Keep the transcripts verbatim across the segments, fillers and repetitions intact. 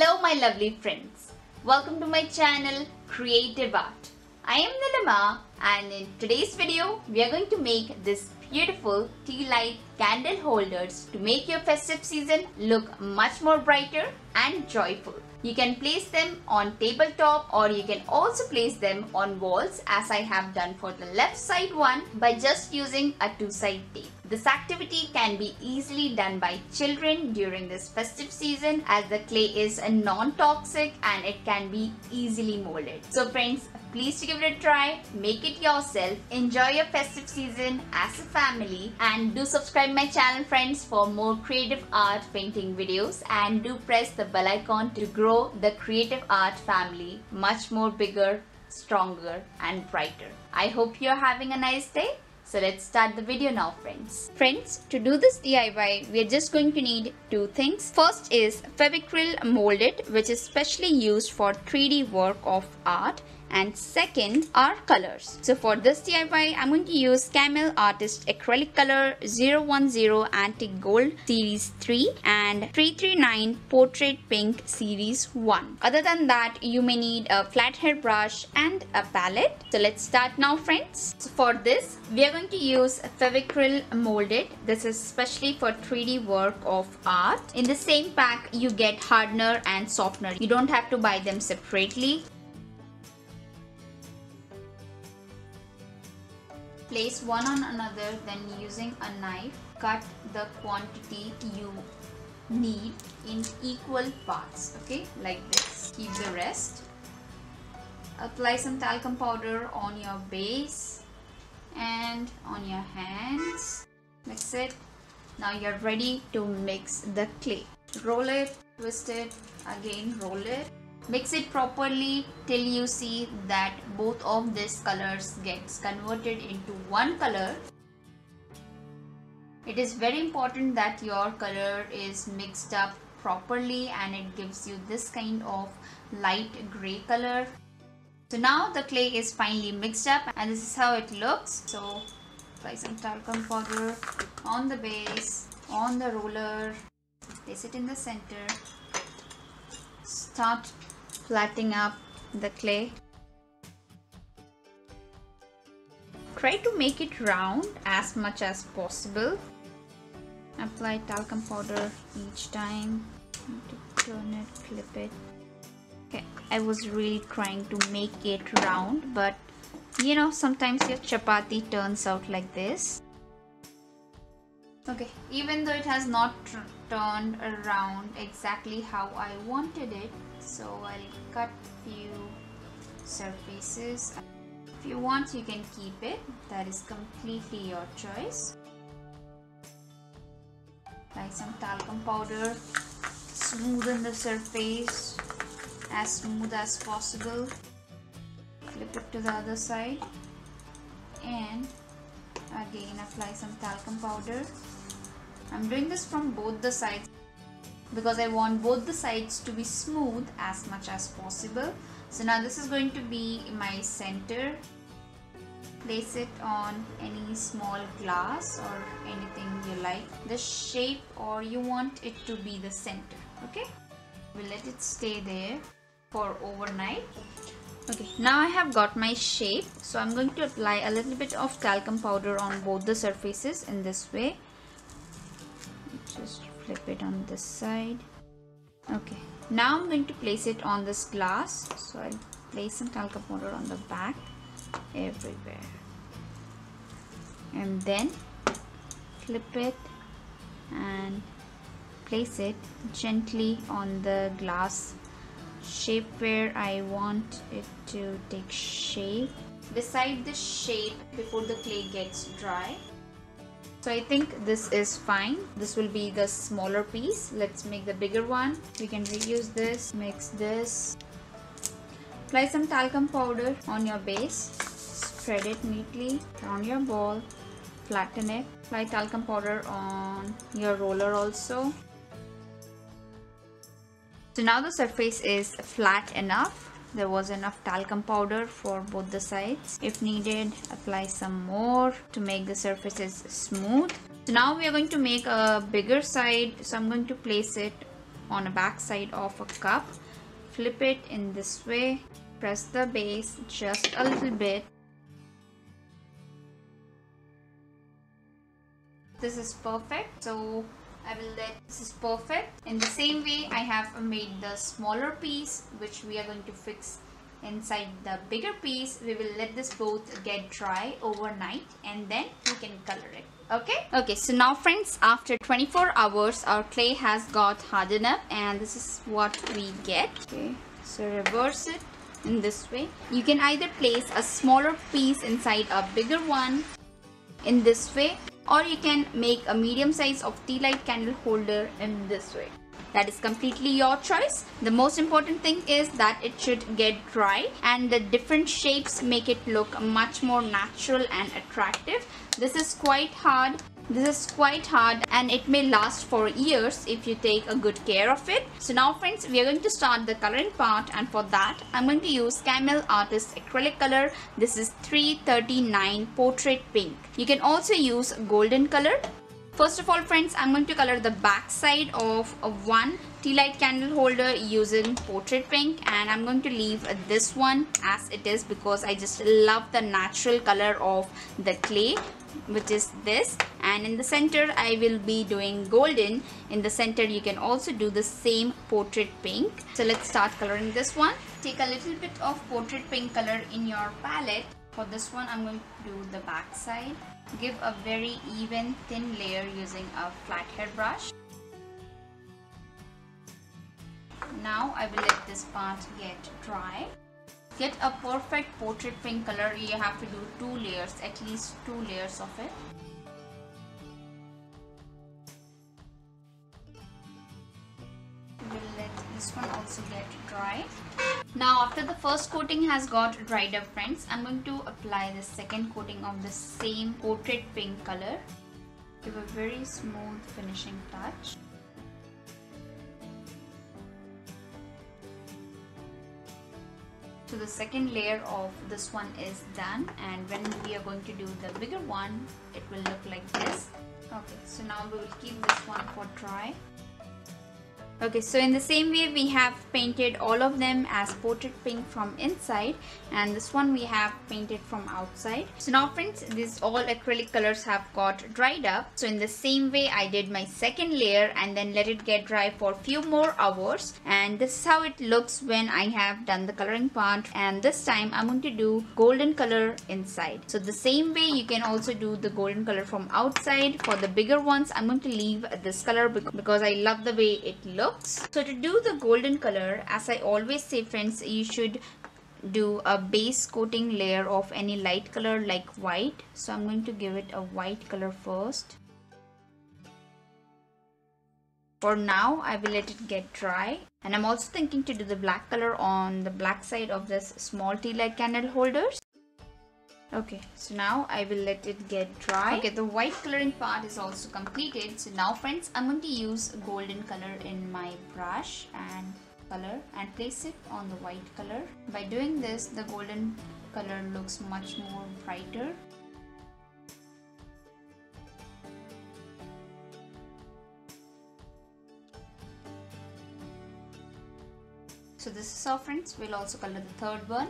Hello my lovely friends, welcome to my channel Creative Art. I am Nilima and in today's video we are going to make this beautiful tea light candle holders to make your festive season look much more brighter and joyful. You can place them on tabletop or you can also place them on walls as I have done for the left side one by just using a two-side tape. This activity can be easily done by children during this festive season as the clay is non-toxic and it can be easily molded. So friends, please give it a try, make it yourself, enjoy your festive season as a family, and do subscribe my channel friends for more creative art painting videos, and do press the bell icon to grow the creative art family much more bigger, stronger and brighter. I hope you're having a nice day. So let's start the video now friends. Friends, to do this D I Y, we are just going to need two things. First is Fevicryl Mould It, which is specially used for three D work of art. And second are colors. So for this D I Y, I'm going to use Camel Artist Acrylic Color zero one zero Antique Gold Series three and three three nine Portrait Pink Series one. Other than that, you may need a flathead brush and a palette. So let's start now friends. So for this, we are going to use Fevicryl Mould It. This is especially for three D work of art. In the same pack, you get hardener and softener. You don't have to buy them separately. Place one on another, then using a knife, cut the quantity you need in equal parts, okay, like this. Keep the rest. Apply some talcum powder on your base and on your hands. Mix it. Now you're ready to mix the clay. Roll it, twist it, again roll it. Mix it properly till you see that both of these colors gets converted into one color. It is very important that your color is mixed up properly and it gives you this kind of light gray color. So now the clay is finally mixed up and this is how it looks. So apply some talcum powder on the base, on the roller, place it in the center. Start flattening up the clay. Try to make it round as much as possible. Apply talcum powder each time. Turn it, flip it. Okay, I was really trying to make it round, but you know, sometimes your chapati turns out like this. Okay, even though it has not turned around exactly how I wanted it, so I'll cut few surfaces. If you want, you can keep it. That is completely your choice. Apply some talcum powder. Smoothen the surface as smooth as possible. Flip it to the other side. And again, apply some talcum powder. I'm doing this from both the sides because I want both the sides to be smooth as much as possible. So now this is going to be my center. Place it on any small glass or anything you like. The shape or you want it to be the center, okay? We'll let it stay there for overnight. Okay, now I have got my shape. So I'm going to apply a little bit of talcum powder on both the surfaces in this way. Just flip it on this side. Okay, now I'm going to place it on this glass. So I'll place some talcum powder on the back everywhere. And then flip it and place it gently on the glass shape where I want it to take shape. Decide the shape before the clay gets dry. So I think this is fine. This will be the smaller piece. Let's make the bigger one. We can reuse this, mix this. Apply some talcum powder on your base. Spread it neatly around your ball. Flatten it. Apply talcum powder on your roller also. So now the surface is flat enough. There was enough talcum powder for both the sides. If needed, apply some more to make the surfaces smooth. So now we are going to make a bigger side. So I'm going to place it on a back side of a cup. Flip it in this way. Press the base just a little bit. This is perfect. So I will let this is perfect. In the same way, I have made the smaller piece which we are going to fix inside the bigger piece. We will let this both get dry overnight and then we can color it. Okay, okay, so now friends, after twenty-four hours our clay has got hardened up and this is what we get. Okay, so reverse it in this way. You can either place a smaller piece inside a bigger one in this way, or you can make a medium size of tea light candle holder in this way. That is completely your choice. The most important thing is that it should get dry, and the different shapes make it look much more natural and attractive. This is quite hard. This is quite hard and it may last for years if you take a good care of it. So now friends, we are going to start the coloring part, and for that I'm going to use Camel Artist Acrylic Color. This is three thirty-nine Portrait Pink. You can also use golden color. First of all friends, I'm going to color the back side of one tea light candle holder using Portrait Pink, and I'm going to leave this one as it is because I just love the natural color of the clay, which is this. And in the center I will be doing golden. In the center you can also do the same Portrait Pink. So let's start coloring this one. Take a little bit of Portrait Pink color in your palette. For this one I'm going to do the back side. Give a very even thin layer using a flathead brush. Now I will let this part get dry. Get a perfect Portrait Pink color. You have to do two layers, at least two layers of it. We will let this one also get dry. Now after the first coating has got dried up friends, I'm going to apply the second coating of the same Portrait Pink color. Give a very smooth finishing touch. So the second layer of this one is done, and when we are going to do the bigger one, it will look like this. Okay, so now we will keep this one for dry. Okay, so in the same way we have painted all of them as Portrait Pink from inside, and this one we have painted from outside. So now friends, these all acrylic colors have got dried up. So in the same way I did my second layer and then let it get dry for a few more hours, and this is how it looks when I have done the coloring part. And this time I'm going to do golden color inside. So the same way you can also do the golden color from outside. For the bigger ones I'm going to leave this color because I love the way it looks. So to do the golden color, as I always say friends, you should do a base coating layer of any light color like white. So I'm going to give it a white color first. For now I will let it get dry, and I'm also thinking to do the black color on the black side of this small tea light candle holders. Okay, so now I will let it get dry. Okay, the white coloring part is also completed. So now friends, I'm going to use golden color in my brush and color and place it on the white color. By doing this, the golden color looks much more brighter. So this is all friends. We'll also color the third one.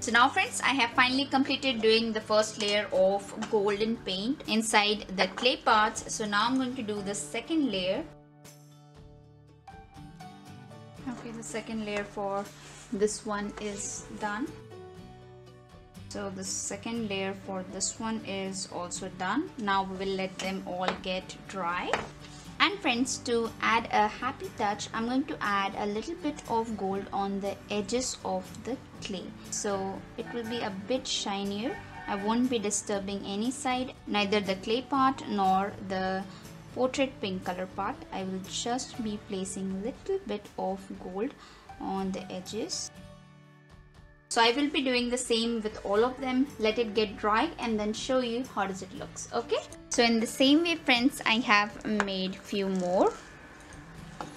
So now friends, I have finally completed doing the first layer of golden paint inside the clay parts. So now I'm going to do the second layer. Okay, the second layer for this one is done. So the second layer for this one is also done. Now we will let them all get dry. And friends, to add a happy touch, I'm going to add a little bit of gold on the edges of the clay. So it will be a bit shinier. I won't be disturbing any side, neither the clay part nor the Portrait Pink color part. I will just be placing a little bit of gold on the edges. So I will be doing the same with all of them. Let it get dry and then show you how does it looks. Okay, so in the same way friends, I have made few more.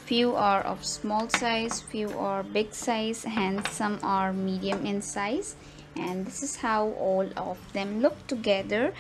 Few are of small size, few are big size, and some are medium in size, and this is how all of them look together.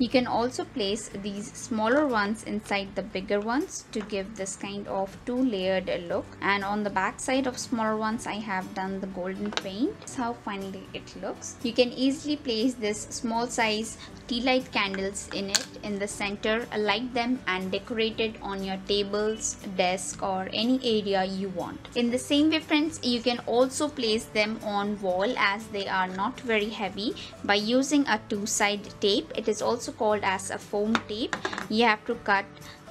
You can also place these smaller ones inside the bigger ones to give this kind of two-layered look. And on the back side of smaller ones, I have done the golden paint. That's how finally it looks. You can easily place this small size tea light candles in it in the center, light them and decorate it on your tables, desk, or any area you want. In the same way, friends, you can also place them on wall as they are not very heavy by using a two-side tape. It is also called as a foam tape. You have to cut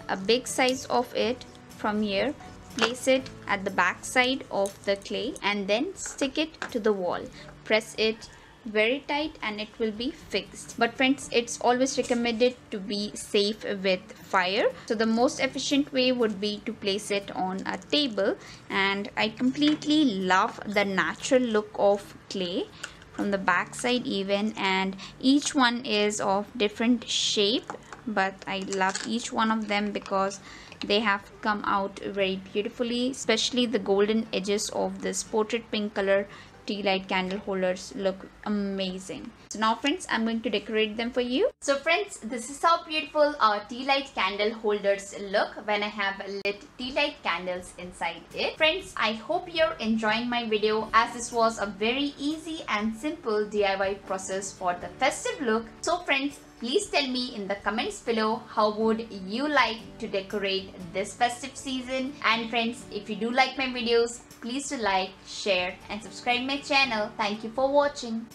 a big size of it from here, place it at the back side of the clay, and then stick it to the wall. Press it very tight and it will be fixed. But friends, it's always recommended to be safe with fire, so the most efficient way would be to place it on a table. And I completely love the natural look of clay from the back side even, and each one is of different shape, but I love each one of them because they have come out very beautifully. Especially the golden edges of this portrait pink color tea light candle holders look amazing. So now friends, I'm going to decorate them for you. So friends, this is how beautiful our tea light candle holders look when I have lit tea light candles inside it. Friends, I hope you're enjoying my video, as this was a very easy and simple D I Y process for the festive look. So friends, please tell me in the comments below, how would you like to decorate this festive season? And friends, if you do like my videos, please do like, share and subscribe my channel. Thank you for watching.